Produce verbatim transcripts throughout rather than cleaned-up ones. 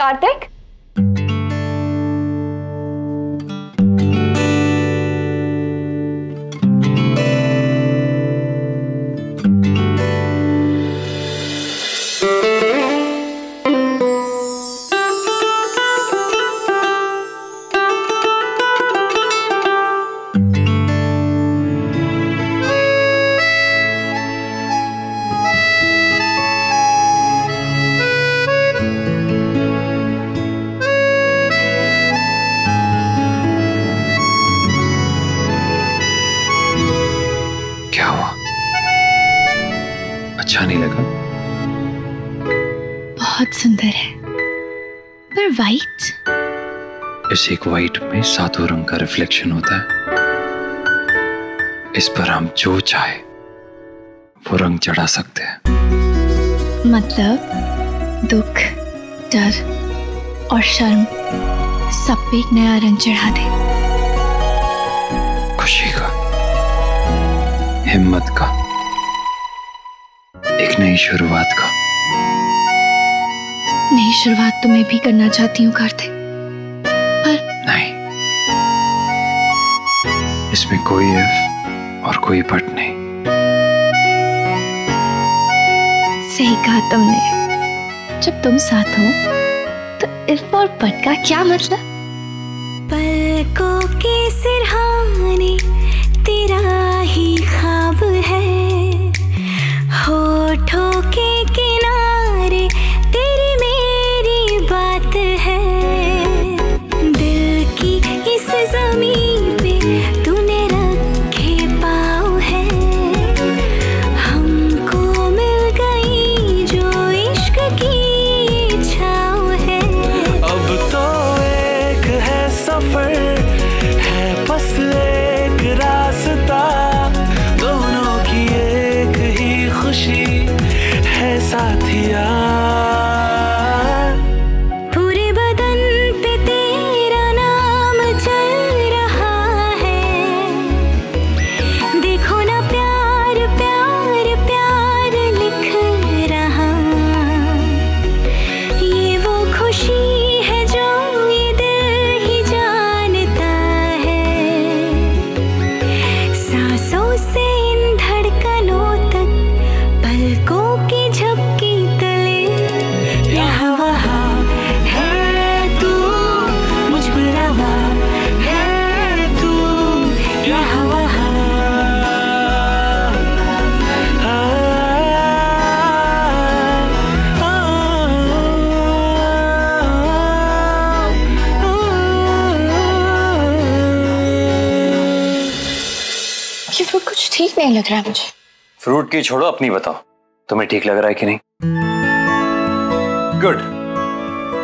कार्तिक, अच्छा नहीं लगा? बहुत सुंदर है, पर वाइट? इस एक वाइट में सातों रंग का रिफ्लेक्शन होता है। इस पर हम जो चाहे वो रंग चढ़ा सकते हैं। मतलब दुख, डर और शर्म सब पे एक नया रंग चढ़ा दे। खुशी का, हिम्मत का, एक नई शुरुआत का। नई शुरुआत तो मैं भी करना चाहती हूँ कार्तिक, पर नहीं, इसमें कोई एफ और कोई बट नहीं। सही कहा तुमने, जब तुम साथ हो तो एफ और बट का क्या मतलब। पलकों के सिरहाने तेरा ही ख्वाब है, होठों के किनारे तेरी मेरी बात है, दिल की इस जमीन पे तूने रखे पाँव है, हमको मिल गई जो इश्क की छाँव है। अब तो एक है सफर, है बस एक रास्ता, दोनों की एक ही खुशी है साथिया। पूरे बदन पे तेरा नाम चल रहा है, देखो ना प्यार प्यार प्यार लिख रहा, ये वो खुशी है जो ये दिल ही जानता है। सांसों से इन धड़कनों तक, पलकों कुछ ठीक नहीं लग रहा है मुझे। फ्रूट की छोड़ो, अपनी बताओ, तुम्हें ठीक लग रहा है कि नहीं? गुड,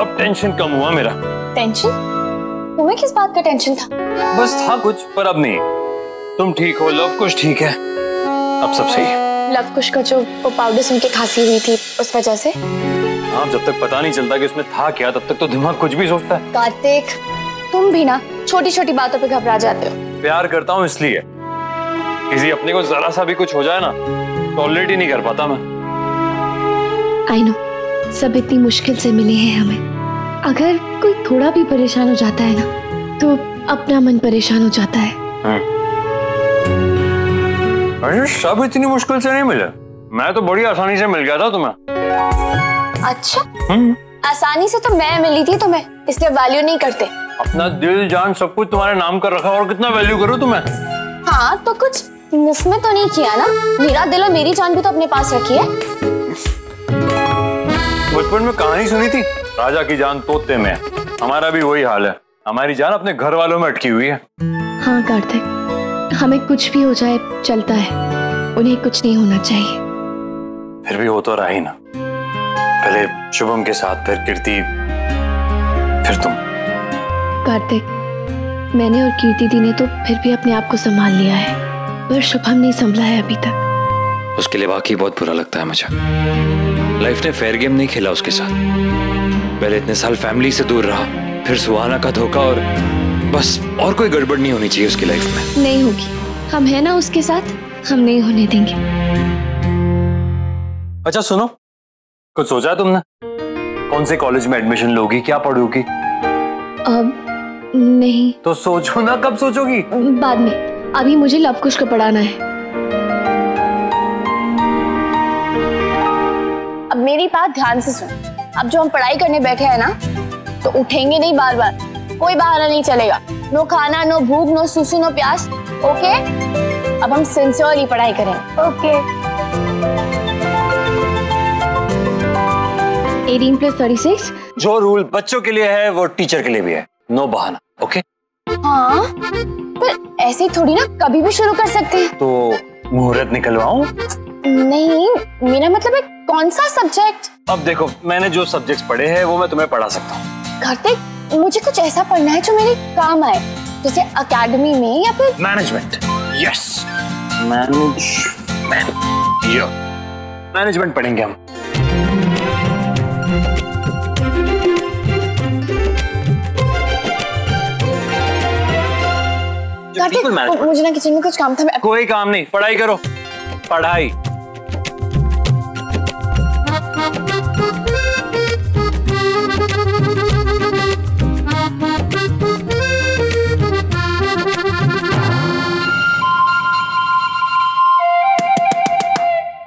अब टेंशन कम हुआ मेरा। टेंशन? तुम्हें किस बात का टेंशन था? बस था कुछ, पर अब नहीं। तुम ठीक हो, लव कुश ठीक है, अब सब सही है। लव कुश का जो वो पाउडर सुन के खांसी हुई थी, उस वजह से? हाँ, जब तक पता नहीं चलता कि उसमें था क्या, तब तक तो दिमाग कुछ भी सोचता है। कार्तिक, तुम भी ना छोटी छोटी बातों पर घबरा जाते हो। प्यार करता हूँ इसलिए, किसी अपने को जरा सा भी कुछ हो जाए ना, टॉलरेट ही नहीं कर पाता मैं। आई नो, सब इतनी मुश्किल से मिले हैं हमें, अगर कोई थोड़ा भी परेशान हो जाता है ना, तो अपना मन परेशान हो जाता है। अरे सब इतनी मुश्किल से नहीं मिले, मैं तो बड़ी आसानी से मिल गया था तुम्हें। अच्छा, हुँ? आसानी से तो मैं मिली थी तुम्हें, इसलिए वैल्यू नहीं करते। अपना दिल जान सब कुछ तुम्हारे नाम कर रखा, और कितना वैल्यू करूँ तुम्हें। हाँ, तो कुछ मुफ्त में तो नहीं किया ना, मेरा दिल और मेरी जान भी तो अपने पास रखी है। बचपन में कहानी सुनी थी, राजा की जान तोते में, हमारा भी वही हाल है, हमारी जान अपने घर वालों में अटकी हुई है। हाँ कार्तिक, हमें कुछ भी हो जाए चलता है, उन्हें कुछ नहीं होना चाहिए। फिर भी हो तो रहा ही ना, पहले शुभम के साथ, फिर कीर्ति, फिर तुम। कार्तिक, मैंने और कीर्ति दी ने तो फिर भी अपने आप को संभाल लिया है, पर शुभम नहीं संभला है अभी तक। उसके लिए वाकई बहुत बुरा लगता है मुझे। लाइफ ने फेयर गेम नहीं खेला उसके साथ। पहले इतने साल फैमिली से दूर रहा, फिर सुहाना का धोखा, और बस और कोई गड़बड़ नहीं होनी चाहिए उसकी लाइफ में। नहीं होगी, हम है ना उसके साथ, हम नहीं होने देंगे। अच्छा सुनो, कुछ सोचा तुमने? कौन से कॉलेज में एडमिशन लोगी, क्या पढ़ोगी? अब नहीं। तो सोचो ना, कब सोचोगी? बाद में, अभी मुझे लव कुश को पढ़ाना है। अब मेरी बात ध्यान से सुन, अब जो हम पढ़ाई करने बैठे हैं ना, तो उठेंगे नहीं बार बार, कोई बहाना नहीं चलेगा। नो खाना, नो भूख, नो सूसू, नो प्यास। ओके, अब हम सिंसियरली पढ़ाई करें। ओके। अठारह प्लस छत्तीस जो रूल बच्चों के लिए है वो टीचर के लिए भी है, नो बहाना। ओके? हाँ, पर ऐसे थोड़ी ना कभी भी शुरू कर सकते हैं। तो मुहूर्त निकलवाऊं? नहीं, मेरा मतलब है कौन सा सब्जेक्ट। अब देखो, मैंने जो सब्जेक्ट्स पढ़े हैं वो मैं तुम्हें पढ़ा सकता हूँ। कार्तिक, मुझे कुछ ऐसा पढ़ना है जो मेरे काम आए, जैसे अकेडमी में या फिर management. Yes, management. Yo, management पढ़ेंगे हम। कार्तिक, मुझे ना किचन में कुछ काम था। मैं... कोई काम नहीं, पढ़ाई करो, पढ़ाई।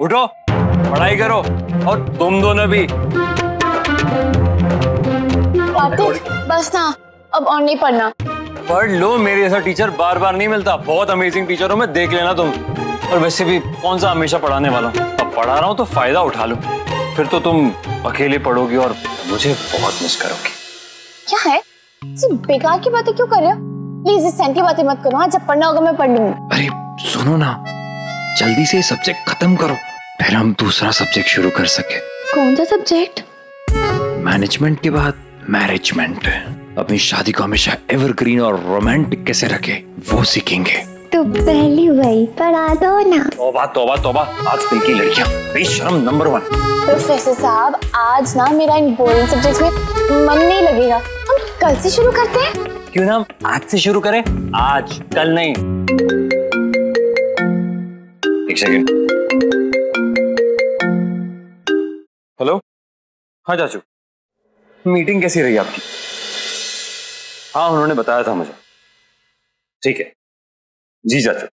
उठो, पढ़ाई करो, और तुम दोनों भी। कार्तिक, बस ना, अब और नहीं पढ़ना। पढ़ लो, मेरे ऐसा टीचर बार बार नहीं मिलता। बहुत अमेजिंग टीचर हो, मैं देख लेना तुम। और वैसे भी कौन सा हमेशा पढ़ाने वाला हूँ। अब पढ़ा रहा हूँ तो फायदा उठा लो, फिर तो तुम अकेले पढ़ोगी और मुझे बहुत मिस करोगी। क्या है, बेकार की बातें क्यों कर रहे हो? प्लीज इस सैंती बातें मत करो। हाँ, जब पढ़ना होगा मैं पढ़ लूंगी। अरे सुनो ना, जल्दी से सब्जेक्ट खत्म करो, फिर हम दूसरा सब्जेक्ट शुरू कर सके। कौन सा सब्जेक्ट? मैनेजमेंट के बाद मैनेजमेंट। अपनी शादी को हमेशा एवरग्रीन और रोमांटिक कैसे रखे वो सीखेंगे। तो पहले वही पढ़ा दो ना। तौबा तौबा तौबा, आजकल की लड़कियां बेशर्म नंबर वन। प्रोफेसर साहब, आज ना मेरा इन बोरिंग सब्जेक्ट में मन नहीं लगेगा, हम कल से शुरू करते हैं। क्यों ना आज से शुरू करें, आज, कल नहीं। एक सेकेंड। हेलो, हाँ चाचू, मीटिंग कैसी रही आपकी? हाँ, उन्होंने बताया था मुझे। ठीक है जी चाचू।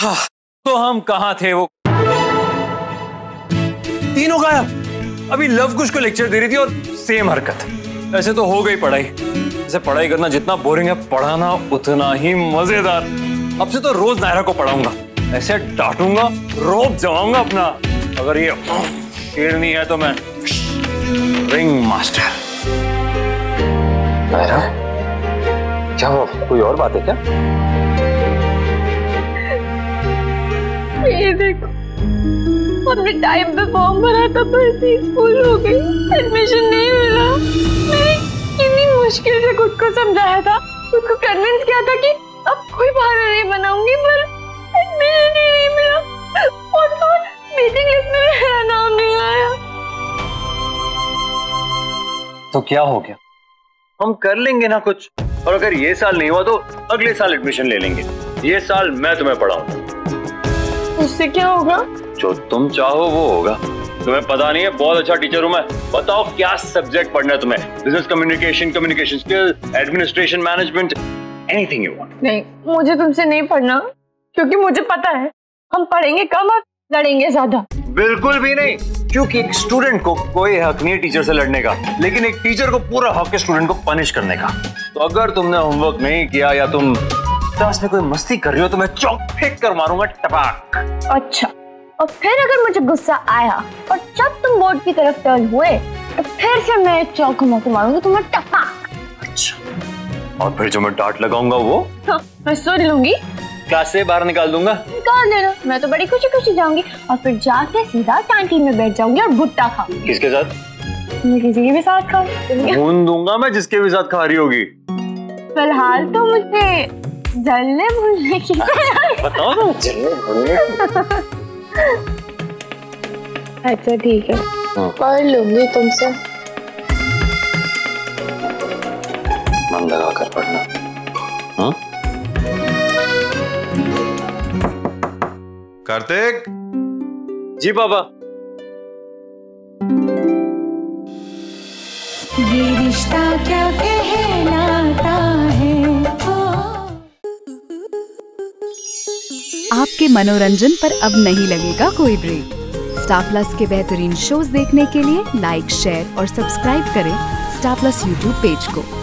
हाँ, तो हम कहाँ थे? वो तीनों गायब। अभी लव कुश को लेक्चर दे रही थी और सेम हरकत। ऐसे तो हो गई पढ़ाई। ऐसे पढ़ाई करना जितना बोरिंग है, पढ़ाना उतना ही मजेदार। अब से तो रोज नायरा को पढ़ाऊंगा, ऐसे डांटूंगा, रोब जमाऊंगा अपना। अगर ये खेलनी है तो मैं रिंग मास्टर। नायरा, क्या वो कोई और बात है क्या? ये देखो, हमने टाइम पे फॉर्म भरा था पर सीट फुल हो गई, एडमिशन नहीं मिला। मैंने कितनी मुश्किल से खुद को समझाया था, खुद को कन्विंस किया था कि अब कोई बहाना नहीं बनाऊंगी, पर एडमिशन ही नहीं मिला। और तो मीटिंग लिस्ट में मेरा नाम नहीं आया। तो क्या हो गया, हम कर लेंगे ना कुछ। और अगर ये साल नहीं हुआ तो अगले साल एडमिशन ले लेंगे। ये साल मैं तुम्हें पढ़ाऊंगा। उससे क्या होगा? जो तुम चाहो वो होगा। तुम्हें पता नहीं है, बहुत अच्छा टीचर हूँ मैं। बताओ क्या सब्जेक्ट पढ़ना है तुम्हें? Business communication, communication skill, administration, management, anything you want. नहीं, मुझे तुमसे नहीं पढ़ना, क्योंकि मुझे पता है हम पढ़ेंगे कम और लड़ेंगे ज्यादा। बिल्कुल भी नहीं, क्योंकि एक स्टूडेंट को कोई हक नहीं है टीचर से लड़ने का, लेकिन एक टीचर को पूरा हक है स्टूडेंट को पनिश करने का। तो अगर तुमने होमवर्क नहीं किया या तुम क्लास में कोई मस्ती कर रही हो तो मैं चौक फेंक कर मारूंगा, टपाक। अच्छा, और फिर अगर मुझे गुस्सा आया और जब तुम बोर्ड की तरफ टर्न हुए तो फिर से मैं चौक घुमा के मारूंगा तुम्हें, टपाक। अच्छा, और फिर जो मैं डांट लगाऊंगा वो? हाँ, मैं सुन लूंगी, क्लास से बाहर निकाल दूंगा। निकाल देना, मैं तो बड़ी खुशी खुशी जाऊंगी और फिर जाके सीधा कैंटीन में बैठ जाऊंगी और भुट्टा खाऊंगी। किसके साथ? मैं किसी के भी साथ खाऊंगी, भून दूंगा मैं जिसके भी साथ खा रही होगी। फिलहाल तो मुझे जलने भूलने की बताओ ना, जलने भूलने। अच्छा ठीक है, पढ़ लूंगी तुमसे। मन लगा कर पढ़ना। हाँ कार्तिक जी। बाबा, ये रिश्ता क्या कहलाता है। आपके मनोरंजन पर अब नहीं लगेगा कोई ब्रेक। स्टार प्लस के बेहतरीन शोज देखने के लिए लाइक, शेयर और सब्सक्राइब करें स्टार प्लस यूट्यूब पेज को।